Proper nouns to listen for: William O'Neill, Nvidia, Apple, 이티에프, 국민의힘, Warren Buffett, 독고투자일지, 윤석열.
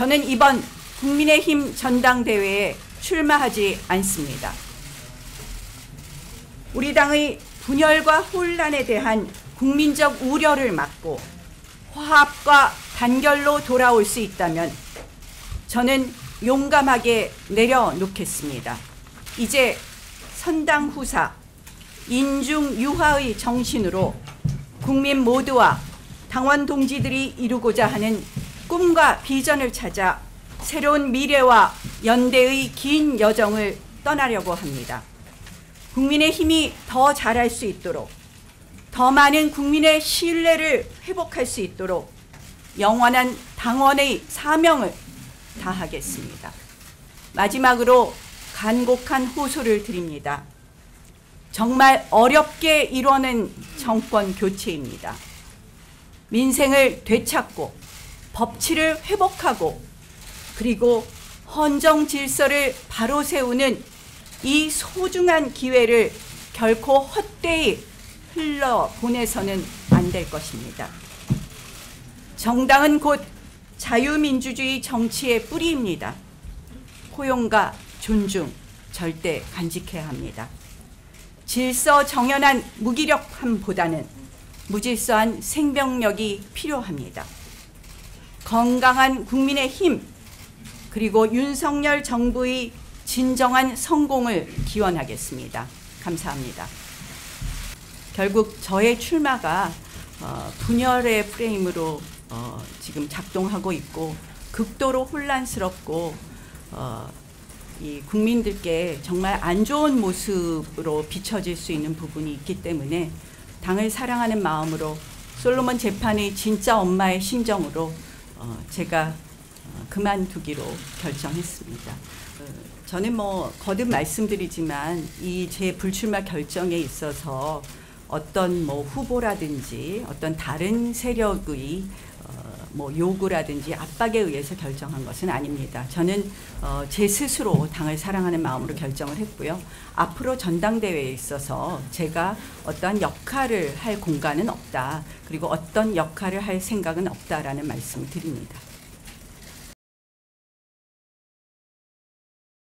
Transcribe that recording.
저는 이번 국민의힘 전당대회에 출마하지 않습니다. 우리 당의 분열과 혼란에 대한 국민적 우려를 막고 화합과 단결로 돌아올 수 있다면 저는 용감하게 내려놓겠습니다. 이제 선당후사, 인중유화의 정신으로 국민 모두와 당원 동지들이 이루고자 하는 꿈과 비전을 찾아 새로운 미래와 연대의 긴 여정을 떠나려고 합니다. 국민의힘이 더 잘할 수 있도록, 더 많은 국민의 신뢰를 회복할 수 있도록 영원한 당원의 사명을 다하겠습니다. 마지막으로 간곡한 호소를 드립니다. 정말 어렵게 이뤄낸 정권 교체입니다. 민생을 되찾고 법치를 회복하고 그리고 헌정 질서를 바로 세우는 이 소중한 기회를 결코 헛되이 흘러보내서는 안 될 것입니다. 정당은 곧 자유민주주의 정치의 뿌리입니다. 포용과 존중 절대 간직해야 합니다. 질서 정연한 무기력함보다는 무질서한 생명력이 필요합니다. 건강한 국민의 힘, 그리고 윤석열 정부의 진정한 성공을 기원하겠습니다. 감사합니다. 결국 저의 출마가 분열의 프레임으로 지금 작동하고 있고 극도로 혼란스럽고 이 국민들께 정말 안 좋은 모습으로 비춰질 수 있는 부분이 있기 때문에 당을 사랑하는 마음으로 솔로몬 재판의 진짜 엄마의 심정으로 제가 그만두기로 결정했습니다. 저는 거듭 말씀드리지만 이 제 불출마 결정에 있어서 어떤 후보라든지 어떤 다른 세력의 요구라든지 압박에 의해서 결정한 것은 아닙니다. 저는 제 스스로 당을 사랑하는 마음으로 결정을 했고요. 앞으로 전당대회에 있어서 제가 어떠한 역할을 할 공간은 없다. 그리고 어떤 역할을 할 생각은 없다라는 말씀을 드립니다.